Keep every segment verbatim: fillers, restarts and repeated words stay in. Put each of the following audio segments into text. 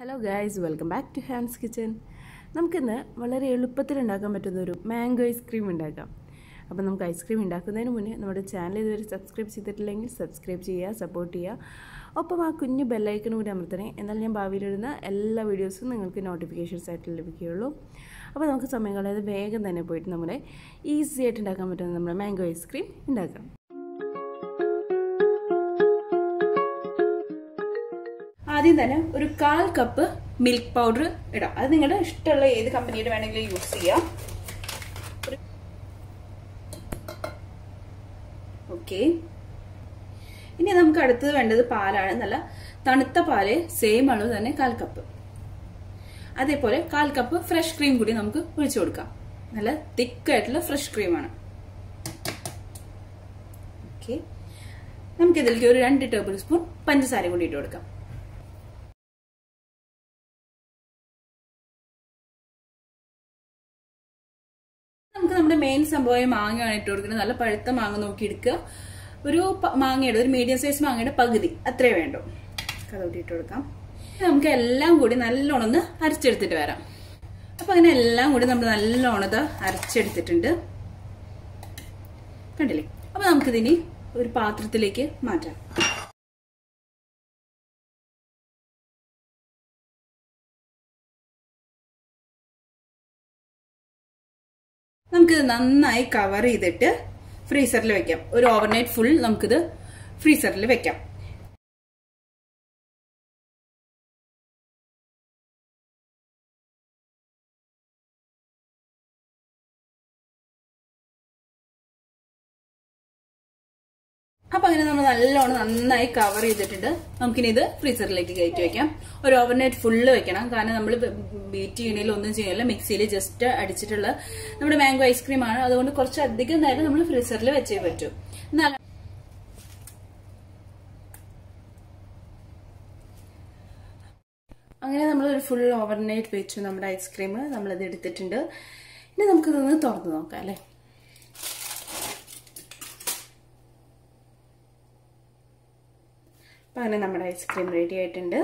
Hello guys, welcome back to Heavens kitchen. നമുക്കിന്ന് വളരെ എളുപ്പത്തിൽ ഉണ്ടാക്കാൻ പറ്റുന്ന ഒരു മാംഗോ ഐസ്ക്രീം ഉണ്ടാക്കാം. അപ്പോൾ നമുക്ക് ഐസ്ക്രീം ഉണ്ടാക്കുന്നതിന് മുന്നേ നമ്മുടെ ചാനൽ ഇതുവരെ സബ്സ്ക്രൈബ് ചെയ്തിട്ടില്ലെങ്കിൽ സബ്സ്ക്രൈബ് ചെയ്യുക, സപ്പോർട്ട് ചെയ്യുക. ഒപ്പം ആ കുഞ്ഞു ബെൽ ഐക്കൺ കൂടി അമർത്തണേ, എന്നാൽ ഞാൻ ഭാവിയിലിടുന്ന എല്ലാ വീഡിയോസും നിങ്ങൾക്ക് നോട്ടിഫിക്കേഷൻസ് ആയിട്ട് ലഭിക്കുകയുള്ളൂ. അപ്പോൾ നമുക്ക് സമയം കളയാതെ വേഗം തന്നെ പോയിട്ട് നമ്മുടെ ഈസി ആയിട്ട് ഉണ്ടാക്കാൻ പറ്റുന്ന നമ്മുടെ മാംഗോ ഐസ്ക്രീം ഉണ്ടാക്കാം. ആദ്യം തന്നെ ഒരു കാൽ കപ്പ് മിൽക്ക് പൗഡർ ഇടാം. അത് നിങ്ങളുടെ ഇഷ്ടമുള്ള ഏത് കമ്പനിയുടെ വേണമെങ്കിലും യൂസ് ചെയ്യാം. ഓക്കെ, ഇനി നമുക്ക് അടുത്തത് വേണ്ടത് പാലാണ്. നല്ല തണുത്ത പാല്, സെയിം അളവ് തന്നെ കാൽ കപ്പ്. അതേപോലെ കാൽ കപ്പ് ഫ്രഷ് ക്രീം കൂടി നമുക്ക് ഒഴിച്ചു കൊടുക്കാം. നല്ല തിക്കായിട്ടുള്ള ഫ്രഷ് ക്രീമാണ്. ഓക്കെ, നമുക്കിതിലേക്ക് ഒരു രണ്ട് ടേബിൾ സ്പൂൺ പഞ്ചസാര കൂടി ഇട്ട് കൊടുക്കാം. നമുക്ക് നമ്മുടെ മെയിൻ സംഭവം മാങ്ങയാണ് ഇട്ട് കൊടുക്കുന്നത്. നല്ല പഴുത്ത മാങ്ങ നോക്കി എടുക്കുക. ഒരു മാങ്ങയുടെ ഒരു മീഡിയം സൈസ് മാങ്ങയുടെ പകുതി അത്രേ വേണ്ടു. കടോട്ടി ഇട്ട് കൊടുക്കാം. നമുക്ക് എല്ലാം കൂടി നല്ലോണമൊന്ന് അരച്ചെടുത്തിട്ട് വരാം. അപ്പം അങ്ങനെ എല്ലാം കൂടി നമ്മൾ നല്ലോണത് അരച്ചെടുത്തിട്ടുണ്ട്, കണ്ടില്ലേ? അപ്പം നമുക്കിതിനി ഒരു പാത്രത്തിലേക്ക് മാറ്റാം. നമുക്കിത് നന്നായി കവർ ചെയ്തിട്ട് ഫ്രീസറിൽ വെക്കാം. ഒരു ഓവർനൈറ്റ് ഫുൾ നമുക്കിത് ഫ്രീസറിൽ വെക്കാം. അപ്പൊ അങ്ങനെ നമ്മൾ നല്ലോണം നന്നായി കവർ ചെയ്തിട്ടുണ്ട്. നമുക്കിനി ഇത് ഫ്രീസറിലേക്ക് കയറ്റി വെക്കാം. ഒരു ഓവർനൈറ്റ് ഫുള്ള് വെക്കണം, കാരണം നമ്മൾ ബീറ്റ് ചെയ്യണേലും ഒന്നും ചെയ്യല്ല, മിക്സിയിൽ ജസ്റ്റ് അടിച്ചിട്ടുള്ള നമ്മുടെ മാംഗോ ഐസ്ക്രീം ആണ്. അതുകൊണ്ട് കുറച്ചധികം നേരം നമ്മൾ ഫ്രീസറിൽ വെച്ചേ പറ്റൂ. എന്നാലും അങ്ങനെ നമ്മൾ ഒരു ഫുൾ ഓവർനൈറ്റ് വെച്ചു നമ്മുടെ ഐസ്ക്രീം. നമ്മളത് എടുത്തിട്ടുണ്ട്. ഇനി നമുക്കിതൊന്ന് തുറന്നു നോക്കാം അല്ലേ. അങ്ങനെ നമ്മുടെ ഐസ്ക്രീം റെഡി ആയിട്ടുണ്ട്.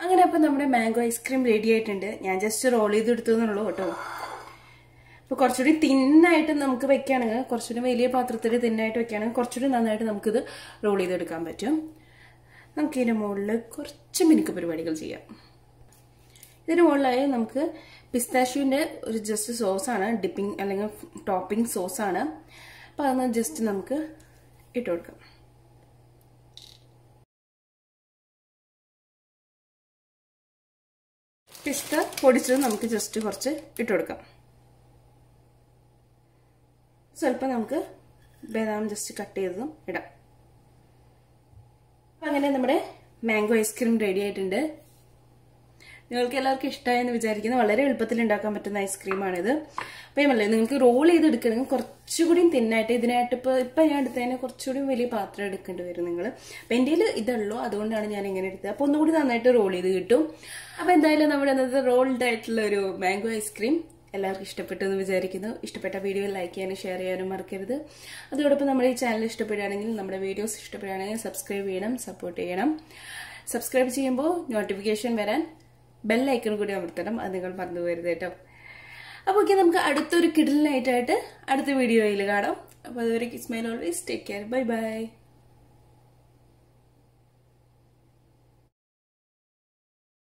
അങ്ങനെ അപ്പം നമ്മുടെ മാംഗോ ഐസ്ക്രീം റെഡി ആയിട്ടുണ്ട്. ഞാൻ ജസ്റ്റ് റോൾ ചെയ്ത് എടുത്തതെന്നുള്ളൂ കേട്ടോ. അപ്പോൾ കുറച്ചുകൂടി തിന്നായിട്ട് നമുക്ക് വെക്കുകയാണെങ്കിൽ, കുറച്ചുകൂടി വലിയ പാത്രത്തിൽ തിന്നായിട്ട് വെക്കുകയാണെങ്കിൽ കുറച്ചുകൂടി നന്നായിട്ട് നമുക്കിത് റോൾ ചെയ്തെടുക്കാൻ പറ്റും. നമുക്കിതിൻ്റെ മുകളിൽ കുറച്ച് മിനുക്ക് പരിപാടികൾ ചെയ്യാം. ഇതിന് മുകളിലായി നമുക്ക് പിസ്താഷ്യൂവിൻ്റെ ഒരു ജസ്റ്റ് സോസാണ് ഡിപ്പിംഗ് അല്ലെങ്കിൽ ടോപ്പിംഗ് സോസാണ്. അപ്പോൾ അതൊന്ന് ജസ്റ്റ് നമുക്ക് ഇട്ട് കൊടുക്കാം. പിസ്ത പൊടിച്ചത് നമുക്ക് ജസ്റ്റ് കുറച്ച് ഇട്ട് കൊടുക്കാം. സ്വല്പം നമുക്ക് ബദാം ജസ്റ്റ് കട്ട് ചെയ്തതും ഇടാം. അപ്പം അങ്ങനെ നമ്മുടെ മാംഗോ ഐസ്ക്രീം റെഡി ആയിട്ടുണ്ട്. നിങ്ങൾക്ക് എല്ലാവർക്കും ഇഷ്ടമായെന്ന് വിചാരിക്കുന്നു. വളരെ എളുപ്പത്തിൽ ഉണ്ടാക്കാൻ പറ്റുന്ന ഐസ്ക്രീമാണിത്. അപ്പം അല്ലേ, നിങ്ങൾക്ക് റോൾ ചെയ്ത് എടുക്കണമെങ്കിൽ കുറച്ചുകൂടി തിന്നായിട്ട് ഇതിനായിട്ട് ഇപ്പോൾ ഇപ്പം ഞാൻ എടുത്തതിന് കുറച്ചുകൂടി വലിയ പാത്രം എടുക്കേണ്ടി വരും നിങ്ങൾ. അപ്പം എൻ്റെ കയ്യിൽ ഇതുള്ളൂ, അതുകൊണ്ടാണ് ഞാൻ ഇങ്ങനെ എടുത്തത്. അപ്പോൾ ഒന്നുകൂടി നന്നായിട്ട് റോൾ ചെയ്ത് കിട്ടും. അപ്പോൾ എന്തായാലും നമ്മുടെ ഇന്നത്തെ റോൾഡ് ആയിട്ടുള്ള ഒരു മാംഗോ ഐസ്ക്രീം എല്ലാവർക്കും ഇഷ്ടപ്പെട്ടെന്ന് വിചാരിക്കുന്നു. ഇഷ്ടപ്പെട്ട വീഡിയോ ലൈക്ക് ചെയ്യാനും ഷെയർ ചെയ്യാനും മറക്കരുത്. അതോടൊപ്പം നമ്മുടെ ഈ ചാനൽ ഇഷ്ടപ്പെടുകയാണെങ്കിൽ, നമ്മുടെ വീഡിയോസ് ഇഷ്ടപ്പെടുകയാണെങ്കിൽ സബ്സ്ക്രൈബ് ചെയ്യണം, സപ്പോർട്ട് ചെയ്യണം. സബ്സ്ക്രൈബ് ചെയ്യുമ്പോൾ നോട്ടിഫിക്കേഷൻ വരാൻ ബെൽ ഐക്കൺ കൂടി അമർത്തണം. അത് നിങ്ങൾ മറന്നു പോകരുത് കേട്ടോ. അപ്പോൾ ഓക്കെ, നമുക്ക് അടുത്തൊരു കിഡിൽ നൈറ്റായിട്ട് അടുത്ത വീഡിയോയിൽ കാണാം. അപ്പോൾ അതുവരെ smile always, take care, bye by.